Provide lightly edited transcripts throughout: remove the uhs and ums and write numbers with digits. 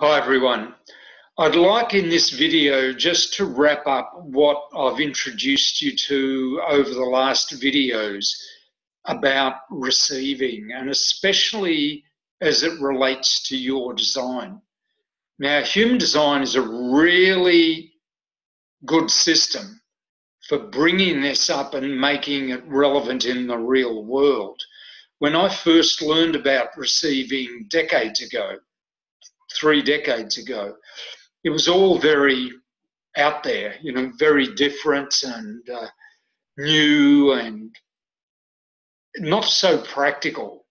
Hi everyone. I'd like in this video just to wrap up what I've introduced you to over the last videos about receiving, and especially as it relates to your design. Now, Human Design is a really good system for bringing this up and making it relevant in the real world. When I first learned about receiving decades ago, 3 decades ago, it was all very out there, you know, very different and new and not so practical.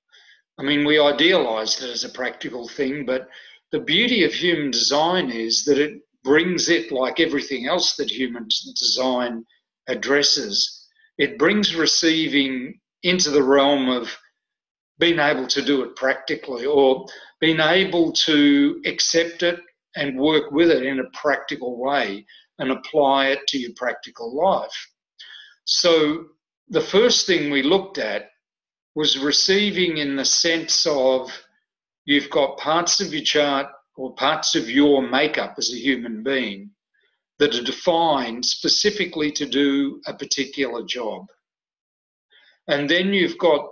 I mean, we idealized it as a practical thing, but the beauty of Human Design is that it brings it, like everything else that Human Design addresses, it brings receiving into the realm of being able to do it practically, or being able to accept it and work with it in a practical way and apply it to your practical life. So the first thing we looked at was receiving in the sense of you've got parts of your chart or parts of your makeup as a human being that are defined specifically to do a particular job. And then you've got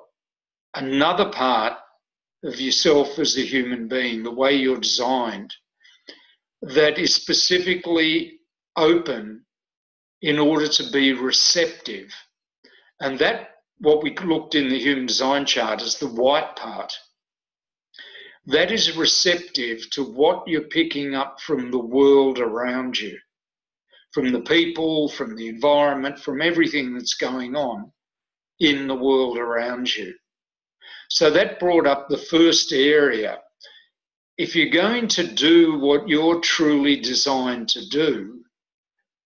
another part of yourself as a human being, the way you're designed, that is specifically open in order to be receptive. And that, what we looked in the Human Design chart, is the white part. That is receptive to what you're picking up from the world around you, from the people, from the environment, from everything that's going on in the world around you. So that brought up the first area. If you're going to do what you're truly designed to do,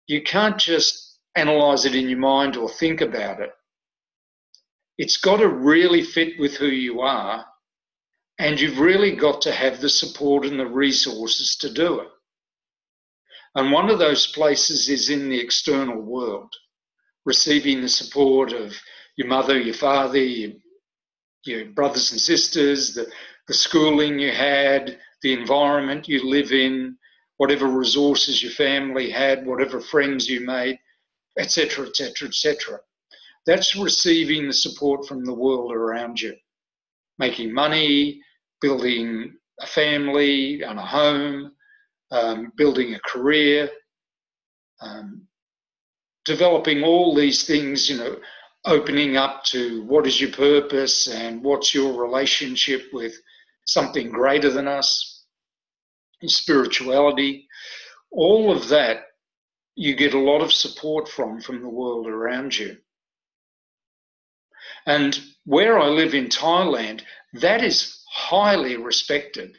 you can't just analyze it in your mind or think about it. It's got to really fit with who you are, and you've really got to have the support and the resources to do it. And one of those places is in the external world, receiving the support of your mother, your father, your brothers and sisters, the schooling you had, the environment you live in, whatever resources your family had, whatever friends you made, etc., etc., etc. That's receiving the support from the world around you, making money, building a family and a home, building a career, developing all these things, you know, opening up to what is your purpose and what's your relationship with something greater than us, spirituality, all of that you get a lot of support from the world around you. And where I live in Thailand, that is highly respected.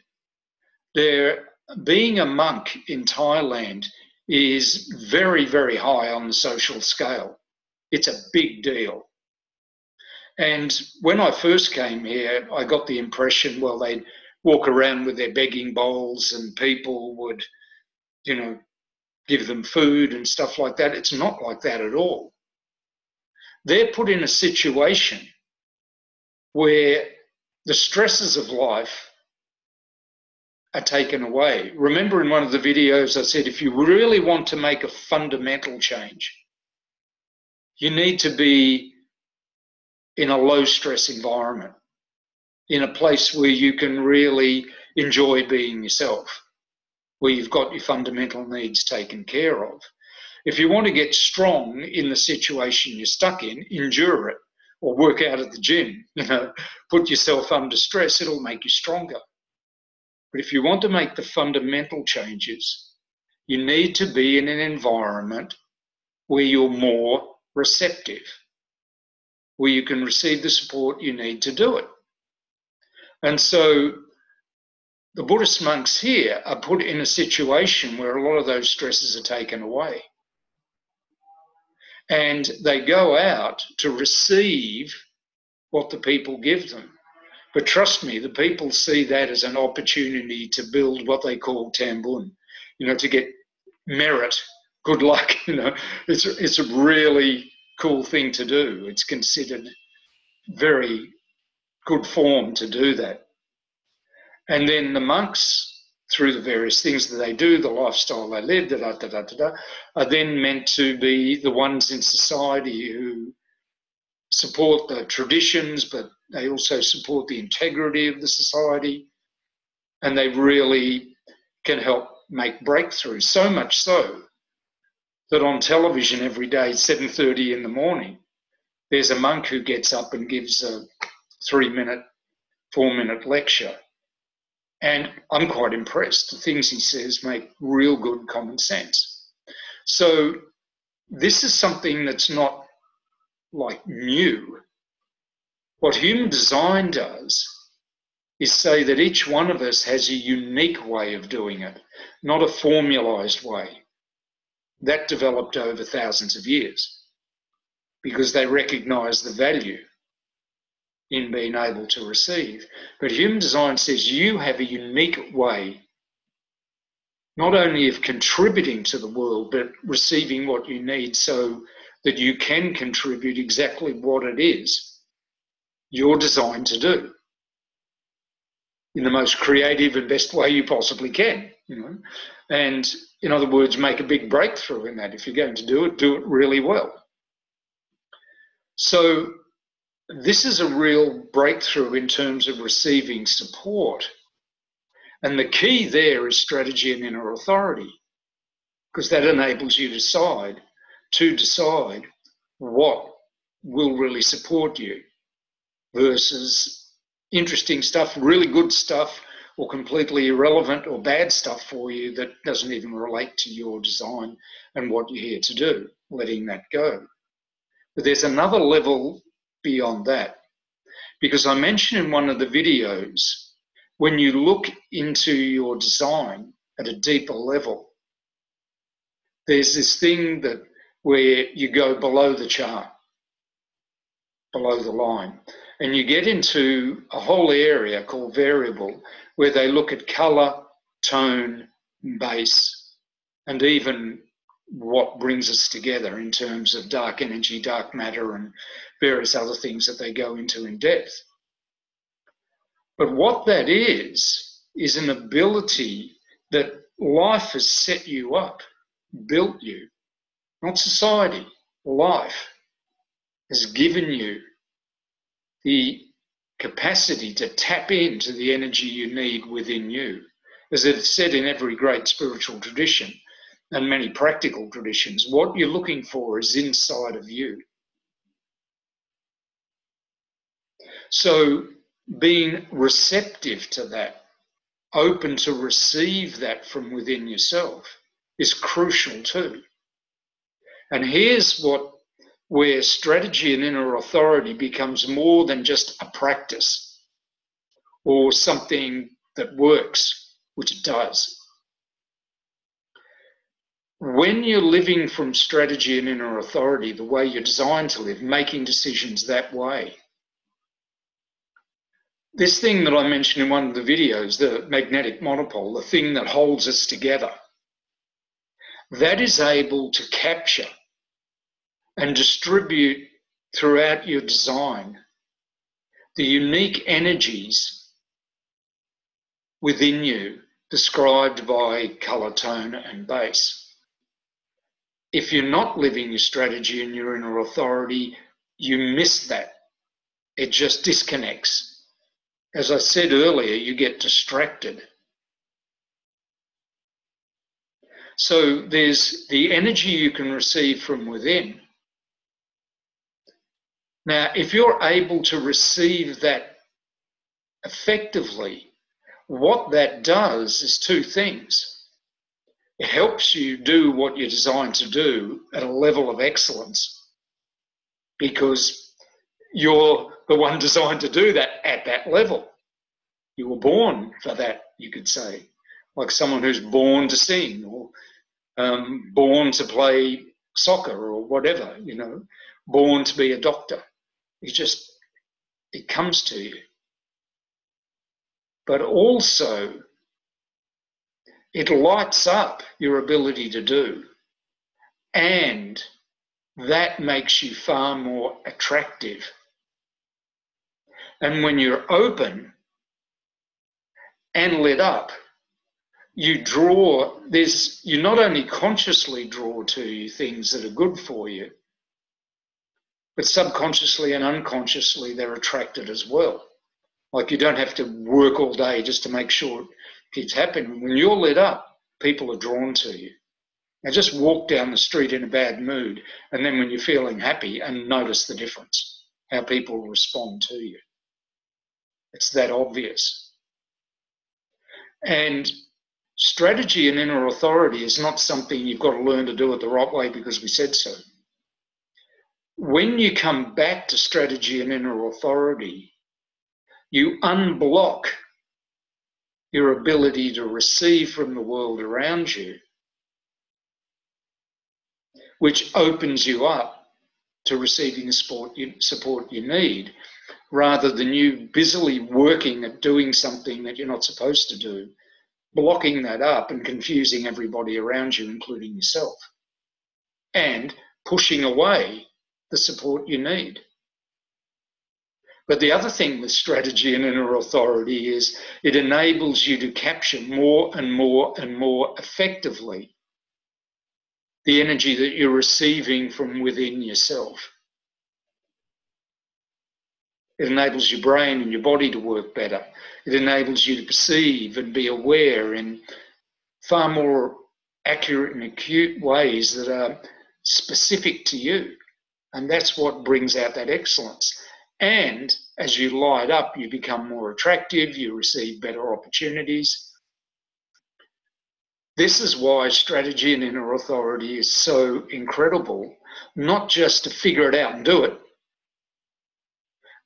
There, being a monk in Thailand is very, very high on the social scale. It's a big deal. And when I first came here, I got the impression, well, they'd walk around with their begging bowls and people would, you know, give them food and stuff like that. It's not like that at all. They're put in a situation where the stresses of life are taken away. Remember in one of the videos I said, if you really want to make a fundamental change, you need to be in a low-stress environment, in a place where you can really enjoy being yourself, where you've got your fundamental needs taken care of. If you want to get strong in the situation you're stuck in, endure it, or work out at the gym, you know, put yourself under stress, it'll make you stronger. But if you want to make the fundamental changes, you need to be in an environment where you're more receptive, where you can receive the support you need to do it. And so the Buddhist monks here are put in a situation where a lot of those stresses are taken away. And they go out to receive what the people give them. But trust me, the people see that as an opportunity to build what they call tambun, you know, to get merit. Good luck, you know, it's a really cool thing to do. It's considered very good form to do that. And then the monks through the various things that they do, the lifestyle they live, are then meant to be the ones in society who support the traditions, but they also support the integrity of the society, and they really can help make breakthroughs. So much so that on television every day at 7:30 in the morning, there's a monk who gets up and gives a 3-minute, 4-minute lecture. And I'm quite impressed. The things he says make real good common sense. So this is something that's not like new. What Human Design does is say that each one of us has a unique way of doing it, not a formalized way. That developed over thousands of years because they recognize the value in being able to receive. But Human Design says you have a unique way, not only of contributing to the world, but receiving what you need so that you can contribute exactly what it is you're designed to do in the most creative and best way you possibly can, you know? And in other words, make a big breakthrough in that. If you're going to do it really well. So this is a real breakthrough in terms of receiving support. And the key there is strategy and inner authority, because that enables you to decide what will really support you versus interesting stuff, really good stuff, or completely irrelevant or bad stuff for you that doesn't even relate to your design and what you're here to do, letting that go. But there's another level beyond that, because I mentioned in one of the videos, when you look into your design at a deeper level, there's this thing that where you go below the chart, below the line, and you get into a whole area called variable, where they look at color, tone, base, and even what brings us together in terms of dark energy, dark matter, and various other things that they go into in depth. But what that is an ability that life has set you up, built you, not society. Life has given you the capacity to tap into the energy you need within you. As it's said in every great spiritual tradition, and many practical traditions, what you're looking for is inside of you. So being receptive to that, open to receive that from within yourself is crucial too. And here's where strategy and inner authority becomes more than just a practice or something that works, which it does. When you're living from strategy and inner authority, the way you're designed to live, making decisions that way. This thing that I mentioned in one of the videos, the magnetic monopole, the thing that holds us together, that is able to capture and distribute throughout your design the unique energies within you described by color, tone, and base. If you're not living your strategy and your inner authority, you miss that. It just disconnects. As I said earlier, you get distracted. So there's the energy you can receive from within. Now, if you're able to receive that effectively, what that does is two things. It helps you do what you're designed to do at a level of excellence because you're the one designed to do that at that level. You were born for that, you could say, like someone who's born to sing or born to play soccer or whatever, you know, born to be a doctor. It comes to you. But also, it lights up your ability to do, and that makes you far more attractive. And when you're open and lit up, you draw this, you not only consciously draw to you things that are good for you, but subconsciously and unconsciously they're attracted as well. Like, you don't have to work all day just to make sure it keeps happening. When you're lit up, people are drawn to you. Now just walk down the street in a bad mood, and then when you're feeling happy, and notice the difference, how people respond to you. It's that obvious. And strategy and inner authority is not something you've got to learn to do it the right way because we said so. When you come back to strategy and inner authority, you unblock your ability to receive from the world around you, which opens you up to receiving the support you need, rather than you busily working at doing something that you're not supposed to do, blocking that up and confusing everybody around you, including yourself, and pushing away the support you need. But the other thing with strategy and inner authority is it enables you to capture more and more and more effectively the energy that you're receiving from within yourself. It enables your brain and your body to work better. It enables you to perceive and be aware in far more accurate and acute ways that are specific to you. And that's what brings out that excellence. And as you light up, you become more attractive, you receive better opportunities. This is why strategy and inner authority is so incredible, not just to figure it out and do it,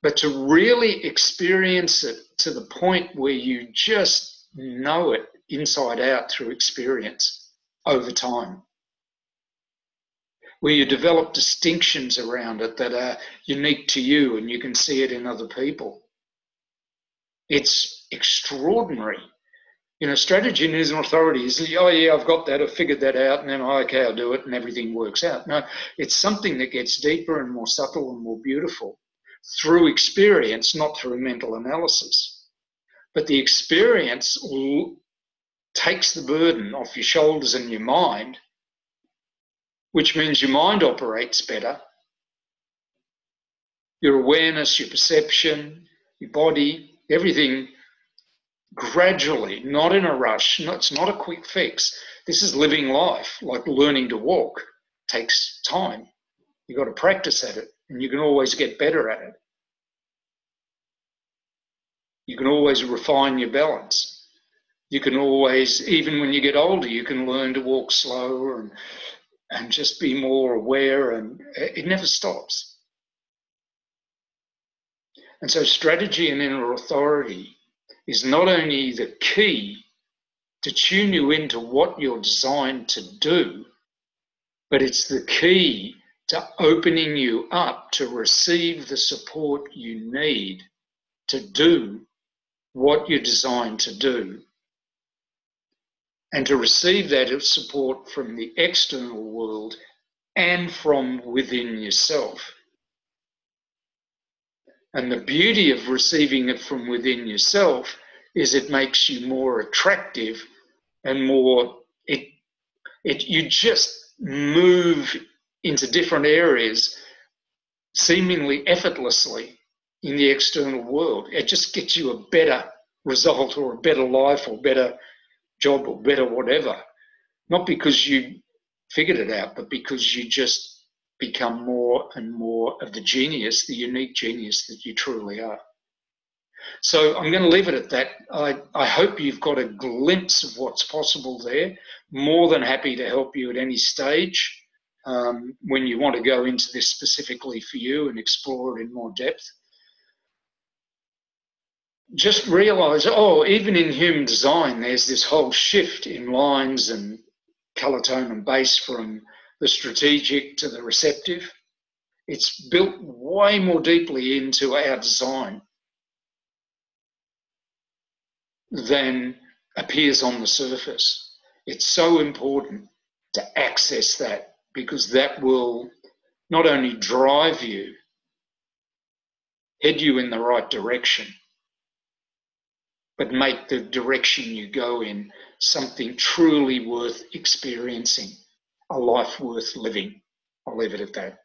but to really experience it to the point where you just know it inside out through experience over time, where you develop distinctions around it that are unique to you and you can see it in other people. It's extraordinary. You know, strategy and inner authority isn't, oh yeah, I've got that, I've figured that out, and then, oh, okay, I'll do it, and everything works out. No, it's something that gets deeper and more subtle and more beautiful through experience, not through mental analysis. But the experience takes the burden off your shoulders and your mind, which means your mind operates better. Your awareness, your perception, your body, everything gradually, not in a rush. No, it's not a quick fix. This is living life, like learning to walk. It takes time. You've got to practice at it, and you can always get better at it. You can always refine your balance. You can always, even when you get older, you can learn to walk slower and just be more aware, and it never stops. And so strategy and inner authority is not only the key to tune you into what you're designed to do, but it's the key to opening you up to receive the support you need to do what you're designed to do, and to receive that support from the external world and from within yourself. And the beauty of receiving it from within yourself is it makes you more attractive and more, you just move into different areas seemingly effortlessly in the external world. It just gets you a better result or a better life or better job or better whatever, not because you figured it out, but because you just become more and more of the genius, the unique genius that you truly are. So I'm going to leave it at that. I hope you've got a glimpse of what's possible there. More than happy to help you at any stage when you want to go into this specifically for you and explore it in more depth. Just realize, oh, even in Human Design, there's this whole shift in lines and color tone and base from the strategic to the receptive. It's built way more deeply into our design than appears on the surface. It's so important to access that, because that will not only drive you, head you in the right direction, but make the direction you go in something truly worth experiencing, a life worth living. I'll leave it at that.